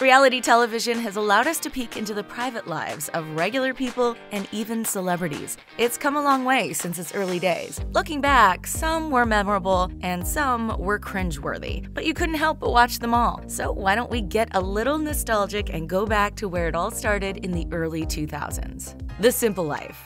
Reality television has allowed us to peek into the private lives of regular people and even celebrities. It's come a long way since its early days. Looking back, some were memorable and some were cringeworthy, but you couldn't help but watch them all. So why don't we get a little nostalgic and go back to where it all started in the early 2000s. The Simple Life.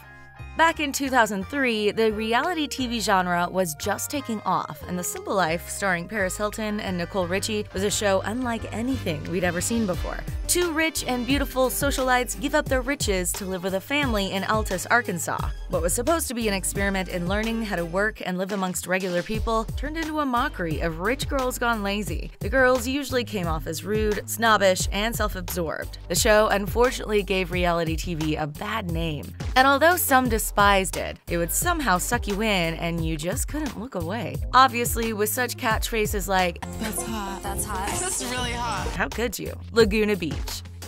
Back in 2003, the reality TV genre was just taking off, and The Simple Life, starring Paris Hilton and Nicole Ritchie, was a show unlike anything we'd ever seen before. Two rich and beautiful socialites give up their riches to live with a family in Altus, Arkansas. What was supposed to be an experiment in learning how to work and live amongst regular people turned into a mockery of rich girls gone lazy. The girls usually came off as rude, snobbish, and self-absorbed. The show unfortunately gave reality TV a bad name, and although some despised it, it would somehow suck you in and you just couldn't look away. Obviously, with such catchphrases like, "That's hot, that's hot, that's really hot," how could you? Laguna Beach.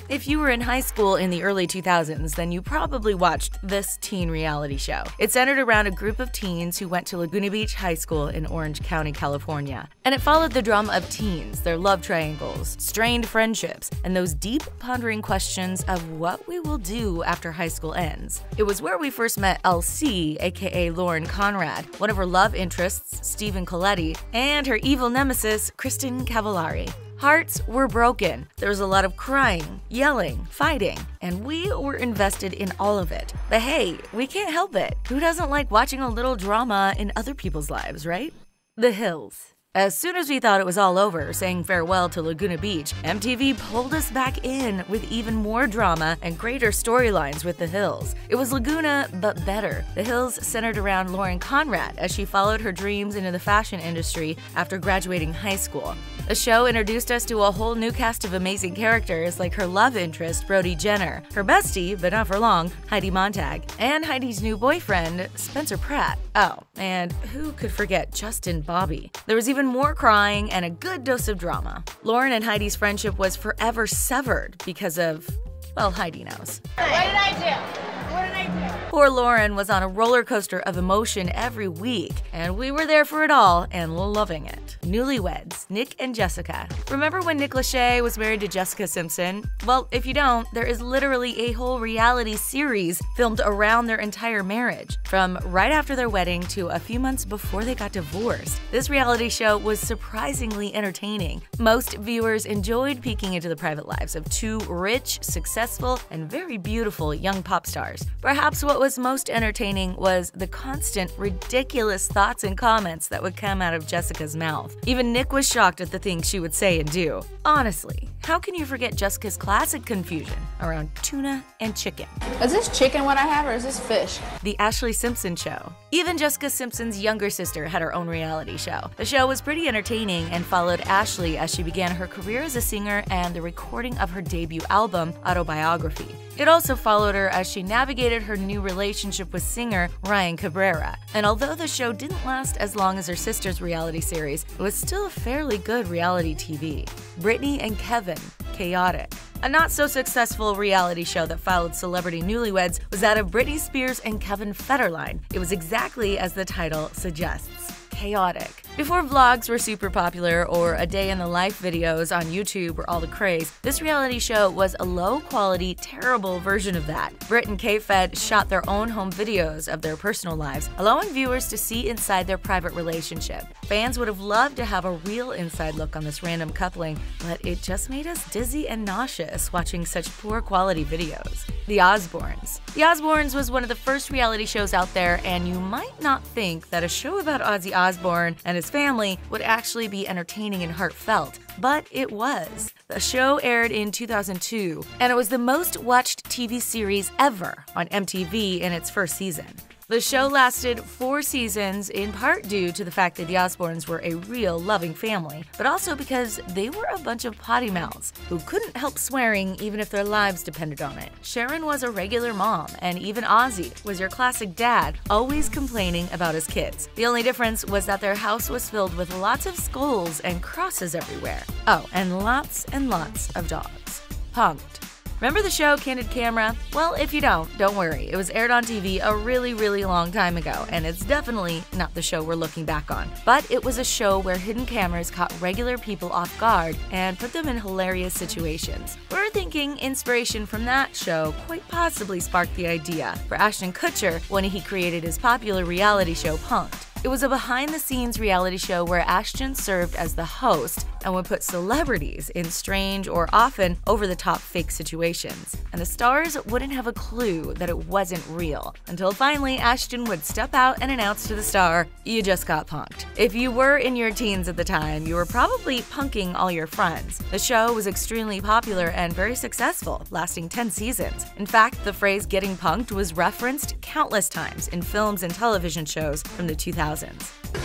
If you were in high school in the early 2000s, then you probably watched this teen reality show. It centered around a group of teens who went to Laguna Beach High School in Orange County, California. And it followed the drama of teens, their love triangles, strained friendships, and those deep, pondering questions of what we will do after high school ends. It was where we first met LC, aka Lauren Conrad, one of her love interests, Stephen Colletti, and her evil nemesis, Kristen Cavallari. Hearts were broken. There was a lot of crying, yelling, fighting, and we were invested in all of it. But hey, we can't help it. Who doesn't like watching a little drama in other people's lives, right? The Hills. As soon as we thought it was all over, saying farewell to Laguna Beach, MTV pulled us back in with even more drama and greater storylines with The Hills. It was Laguna, but better. The Hills centered around Lauren Conrad as she followed her dreams into the fashion industry after graduating high school. The show introduced us to a whole new cast of amazing characters like her love interest, Brody Jenner, her bestie, but not for long, Heidi Montag, and Heidi's new boyfriend, Spencer Pratt. Oh, and who could forget Justin Bobby? There was even more crying and a good dose of drama. Lauren and Heidi's friendship was forever severed because of, well, Heidi knows. What did I do? What did I do? Poor Lauren was on a roller coaster of emotion every week, and we were there for it all and loving it. Newlyweds, Nick and Jessica. Remember when Nick Lachey was married to Jessica Simpson? Well, if you don't, there is literally a whole reality series filmed around their entire marriage, from right after their wedding to a few months before they got divorced. This reality show was surprisingly entertaining. Most viewers enjoyed peeking into the private lives of two rich, successful, and very beautiful young pop stars. Perhaps what was most entertaining was the constant, ridiculous thoughts and comments that would come out of Jessica's mouth. Even Nick was shocked at the things she would say and do. Honestly, how can you forget Jessica's classic confusion around tuna and chicken? Is this chicken what I have or is this fish? The Ashley Simpson Show. Even Jessica Simpson's younger sister had her own reality show. The show was pretty entertaining and followed Ashley as she began her career as a singer and the recording of her debut album, Autobiography. It also followed her as she navigated her new relationship with singer Ryan Cabrera. And although the show didn't last as long as her sister's reality series, it was still fairly good reality TV. Britney and Kevin, Chaotic. A not-so-successful reality show that followed celebrity newlyweds was that of Britney Spears and Kevin Federline. It was exactly as the title suggests, chaotic. Before vlogs were super popular or a day in the life videos on YouTube were all the craze, this reality show was a low-quality, terrible version of that. Brit and K-Fed shot their own home videos of their personal lives, allowing viewers to see inside their private relationship. Fans would have loved to have a real inside look on this random coupling, but it just made us dizzy and nauseous watching such poor-quality videos. The Osbournes. The Osbournes was one of the first reality shows out there, and you might not think that a show about Ozzy Osbourne and his family would actually be entertaining and heartfelt, but it was. The show aired in 2002, and it was the most watched TV series ever on MTV in its first season. The show lasted 4 seasons, in part due to the fact that the Osbournes were a real loving family, but also because they were a bunch of potty mouths who couldn't help swearing even if their lives depended on it. Sharon was a regular mom, and even Ozzy was your classic dad, always complaining about his kids. The only difference was that their house was filled with lots of skulls and crosses everywhere. Oh, and lots of dogs. Punk'd. Remember the show Candid Camera? Well, if you don't worry. It was aired on TV a really, really long time ago, and it's definitely not the show we're looking back on. But it was a show where hidden cameras caught regular people off guard and put them in hilarious situations. We're thinking inspiration from that show quite possibly sparked the idea for Ashton Kutcher when he created his popular reality show Punk'd. It was a behind-the-scenes reality show where Ashton served as the host and would put celebrities in strange or often over-the-top fake situations. And the stars wouldn't have a clue that it wasn't real, until finally Ashton would step out and announce to the star, "You just got punked." If you were in your teens at the time, you were probably punking all your friends. The show was extremely popular and very successful, lasting 10 seasons. In fact, the phrase "getting punked" was referenced countless times in films and television shows from the 2000s.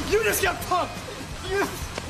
You just got punked!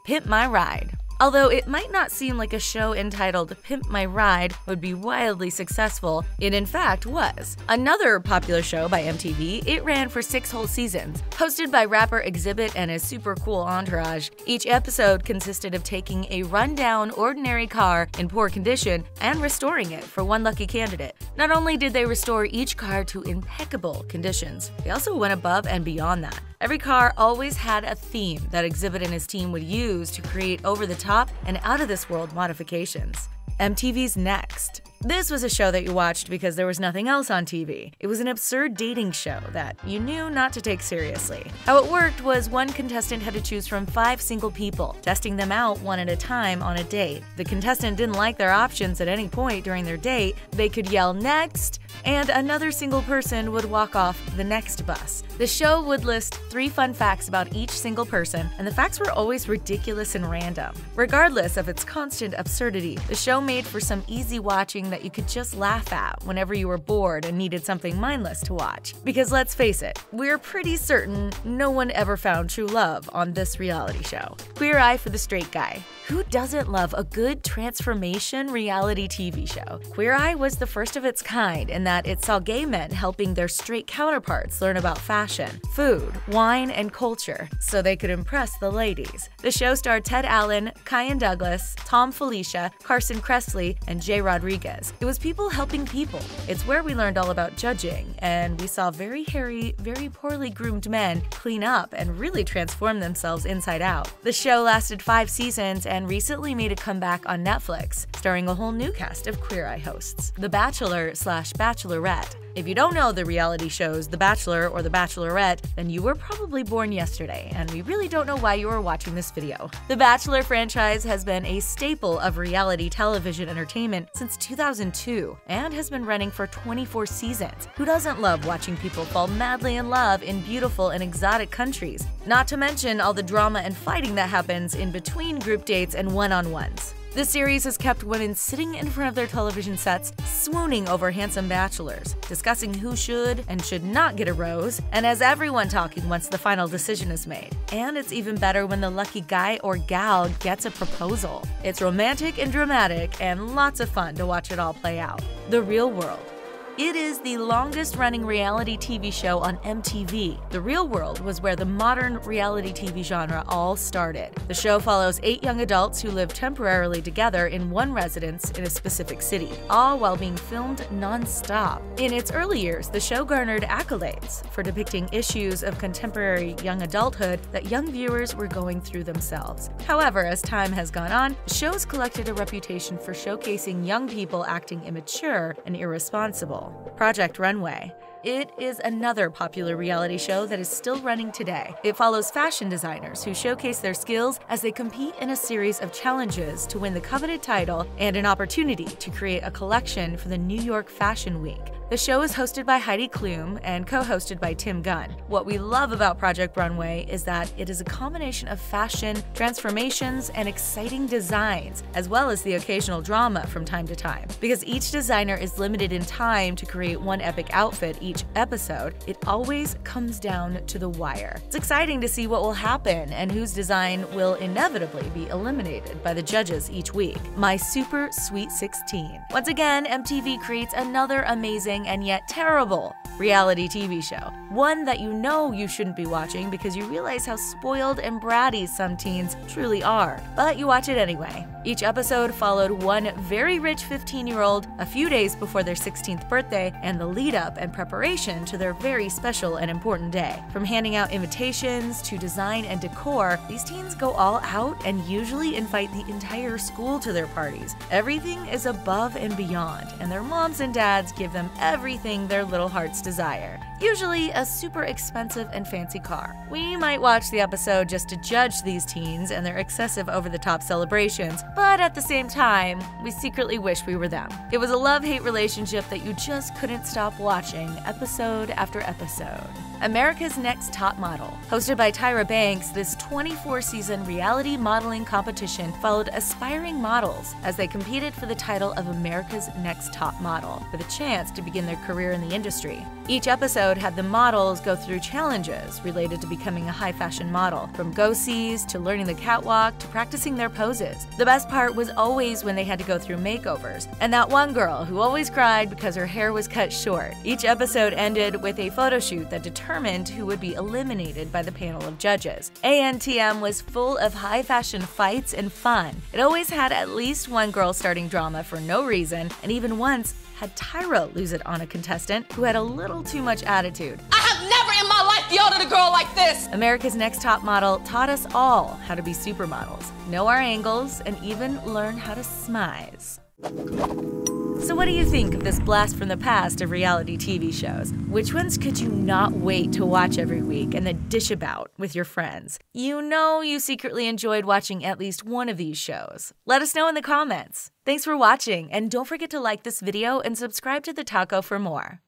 Pimp My Ride. Although it might not seem like a show entitled Pimp My Ride would be wildly successful, it in fact was. Another popular show by MTV, it ran for 6 whole seasons. Hosted by rapper Exhibit and his super cool entourage, each episode consisted of taking a run-down, ordinary car in poor condition and restoring it for one lucky candidate. Not only did they restore each car to impeccable conditions, they also went above and beyond that. Every car always had a theme that Exhibit and his team would use to create over-the-top and out-of-this-world modifications. MTV's Next. This was a show that you watched because there was nothing else on TV. It was an absurd dating show that you knew not to take seriously. How it worked was one contestant had to choose from 5 single people, testing them out one at a time on a date. The contestant didn't like their options at any point during their date. They could yell "next," and another single person would walk off the next bus. The show would list 3 fun facts about each single person, and the facts were always ridiculous and random. Regardless of its constant absurdity, the show made for some easy watching that you could just laugh at whenever you were bored and needed something mindless to watch. Because let's face it, we're pretty certain no one ever found true love on this reality show. Queer Eye for the Straight Guy. Who doesn't love a good transformation reality TV show? Queer Eye was the first of its kind in that it saw gay men helping their straight counterparts learn about fashion, food, wine, and culture so they could impress the ladies. The show starred Ted Allen, Kyan Douglas, Tom Felicia, Carson Kressley, and Jay Rodriguez. It was people helping people. It's where we learned all about judging, and we saw very hairy, very poorly groomed men clean up and really transform themselves inside out. The show lasted 5 seasons and recently made a comeback on Netflix, starring a whole new cast of Queer Eye hosts. The Bachelor/Bachelorette. If you don't know the reality shows The Bachelor or The Bachelorette, then you were probably born yesterday, and we really don't know why you are watching this video. The Bachelor franchise has been a staple of reality television entertainment since 2002 and has been running for 24 seasons. Who doesn't love watching people fall madly in love in beautiful and exotic countries? Not to mention all the drama and fighting that happens in between group dates and one-on-ones. The series has kept women sitting in front of their television sets, swooning over handsome bachelors, discussing who should and should not get a rose, and has everyone talking once the final decision is made. And it's even better when the lucky guy or gal gets a proposal. It's romantic and dramatic, and lots of fun to watch it all play out. The Real World. It is the longest-running reality TV show on MTV. The Real World was where the modern reality TV genre all started. The show follows 8 young adults who live temporarily together in one residence in a specific city, all while being filmed non-stop. In its early years, the show garnered accolades for depicting issues of contemporary young adulthood that young viewers were going through themselves. However, as time has gone on, the show's collected a reputation for showcasing young people acting immature and irresponsible. Project Runway. It is another popular reality show that is still running today. It follows fashion designers who showcase their skills as they compete in a series of challenges to win the coveted title and an opportunity to create a collection for the New York Fashion Week. The show is hosted by Heidi Klum and co-hosted by Tim Gunn. What we love about Project Runway is that it is a combination of fashion, transformations, and exciting designs, as well as the occasional drama from time to time. Because each designer is limited in time to create one epic outfit each episode, it always comes down to the wire. It's exciting to see what will happen and whose design will inevitably be eliminated by the judges each week. My Super Sweet 16. Once again, MTV creates another amazing and yet terrible reality TV show. One that you know you shouldn't be watching because you realize how spoiled and bratty some teens truly are. But you watch it anyway. Each episode followed one very rich 15-year-old a few days before their 16th birthday and the lead-up and preparation to their very special and important day. From handing out invitations to design and decor, these teens go all out and usually invite the entire school to their parties. Everything is above and beyond, and their moms and dads give them everything their little hearts desire. Usually a super expensive and fancy car. We might watch the episode just to judge these teens and their excessive over-the-top celebrations, but at the same time, we secretly wish we were them. It was a love-hate relationship that you just couldn't stop watching episode after episode. America's Next Top Model. Hosted by Tyra Banks, this 24-season reality modeling competition followed aspiring models as they competed for the title of America's Next Top Model, with a chance to begin their career in the industry. Each episode had the models go through challenges related to becoming a high-fashion model, from go-sees to learning the catwalk to practicing their poses. The best part was always when they had to go through makeovers, and that one girl who always cried because her hair was cut short. Each episode ended with a photo shoot that determined who would be eliminated by the panel of judges. ANTM was full of high fashion fights and fun. It always had at least one girl starting drama for no reason, and even once had Tyra lose it on a contestant who had a little too much attitude. I have never in my life yelled at a girl like this! America's Next Top Model taught us all how to be supermodels, know our angles, and even learn how to smize. So what do you think of this blast from the past of reality TV shows? Which ones could you not wait to watch every week and then dish about with your friends? You know you secretly enjoyed watching at least one of these shows. Let us know in the comments. Thanks for watching, and don't forget to like this video and subscribe to The Taco for more.